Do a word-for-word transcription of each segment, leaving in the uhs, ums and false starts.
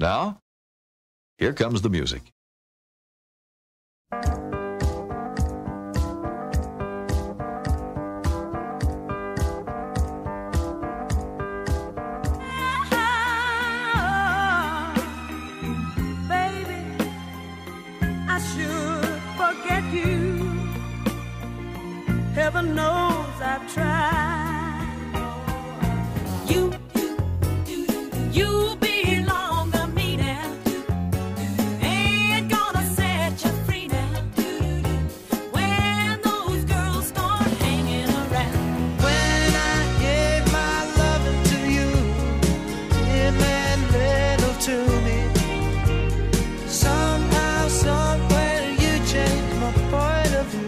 Now, here comes the music. Heaven knows I've tried. You, you, you, you belong to me now. Ain't gonna set you free now. When those girls start hanging around. When I gave my loving to you, it meant little to me. Somehow, somewhere, you changed my point of view.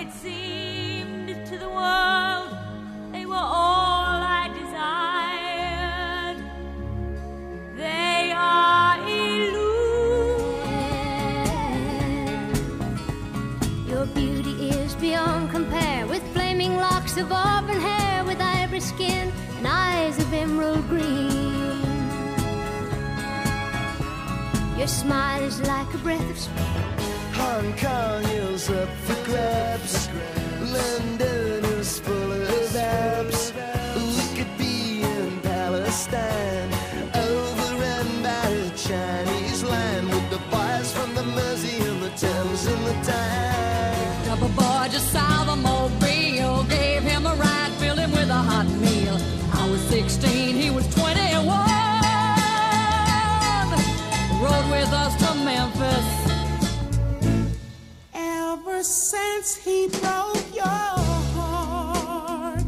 It seemed to the world they were all I desired. They are illusions. Your beauty is beyond compare, with flaming locks of auburn hair, with ivory skin and eyes of emerald green. Your smile is like a breath of spring. Hong Kong is up for grabs. London is full of abs. We could be in Palestine, overrun by the Chinese line, with the boys from the Mersey and the Thames and the Tyne. Double boy just saw the mobile, gave him a ride, filled him with a hot meal. I was sixteen, he was twenty-one. Rode with us to Memphis. Ever since he broke your heart,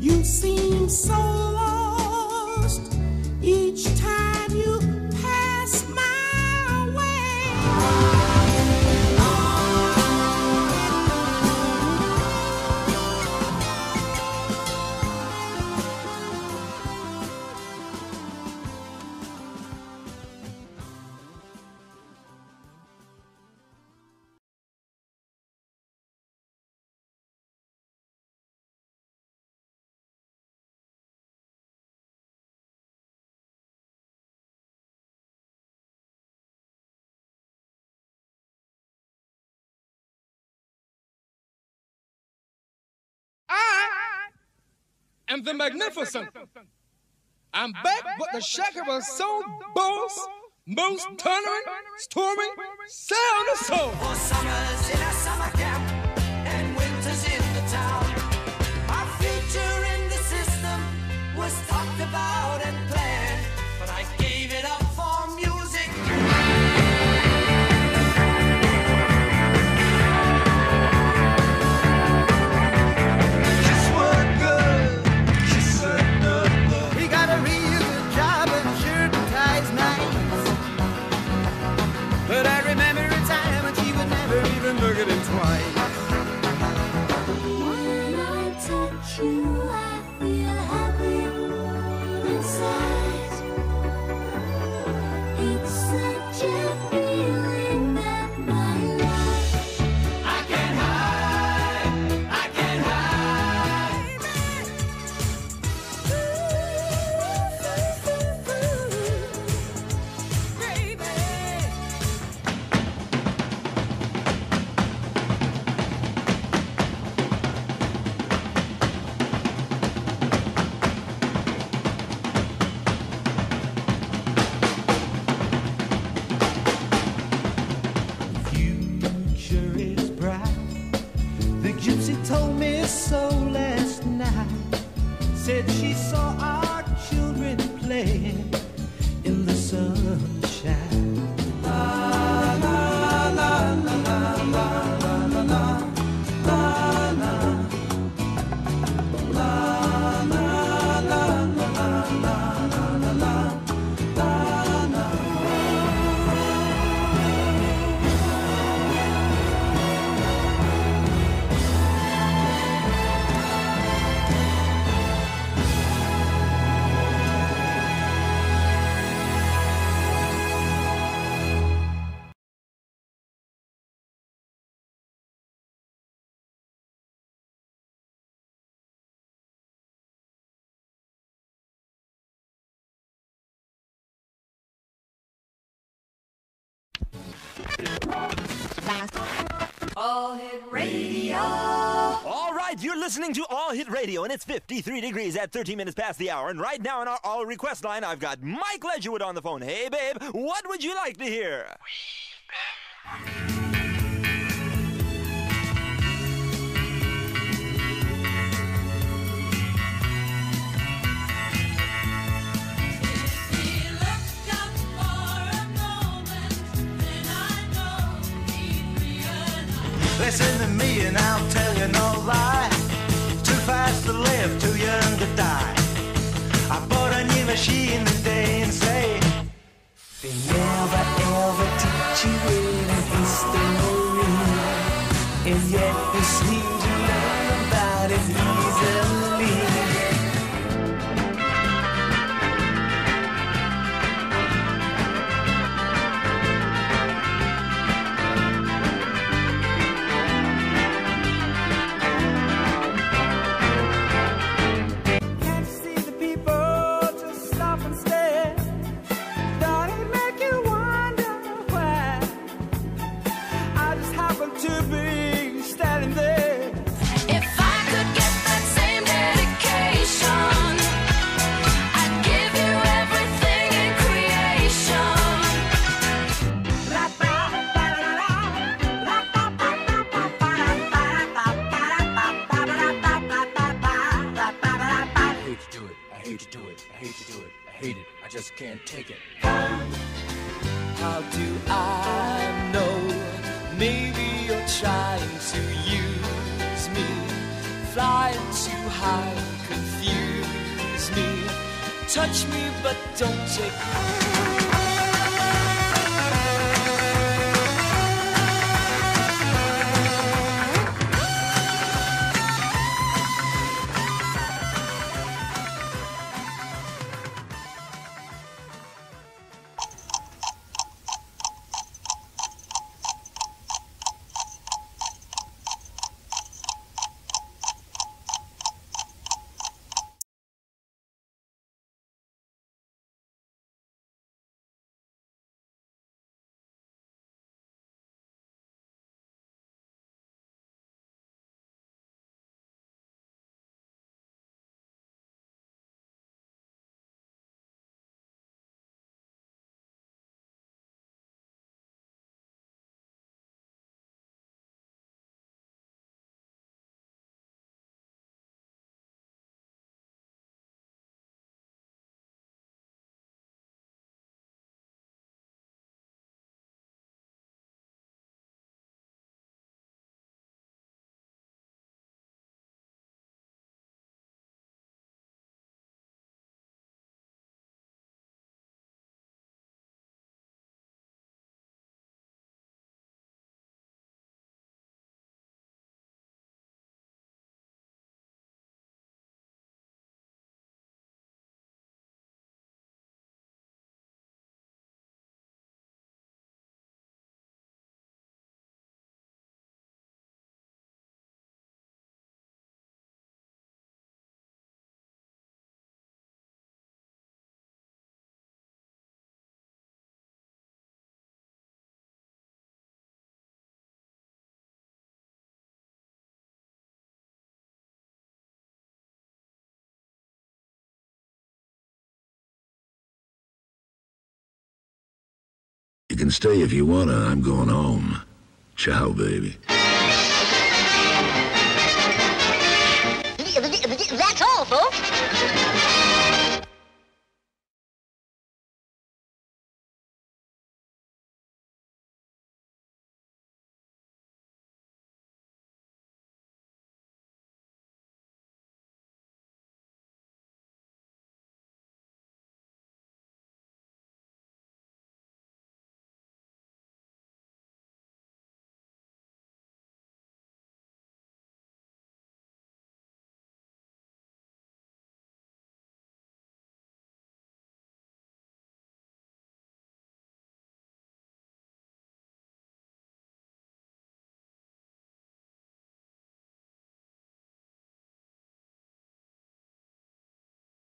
you seem so lost. Each time you pass my way. And the magnificent. I'm back, but the shaker was so boss, most turning, storming, sound of soul. For summers in a summer camp and winters in the town, our future in the system was talked about and planned, but I gave it up for music. All Hit Radio. All right, you're listening to All Hit Radio, and it's fifty-three degrees at thirteen minutes past the hour. And right now on our All Request line, I've got Mike Ledgewood on the phone. Hey, babe, what would you like to hear? We've been... Listen to me and I'll tell you no lie. Too fast to live, too young to die. I bought a new machine today and say they never ever teach you any history, and yet they seem to learn about it easily. Can't take it. How do I know? Maybe you're trying to use me, flying too high, confuse me. Touch me, but don't take me. You can stay if you wanna, I'm going home. Ciao, baby. That's all, folks.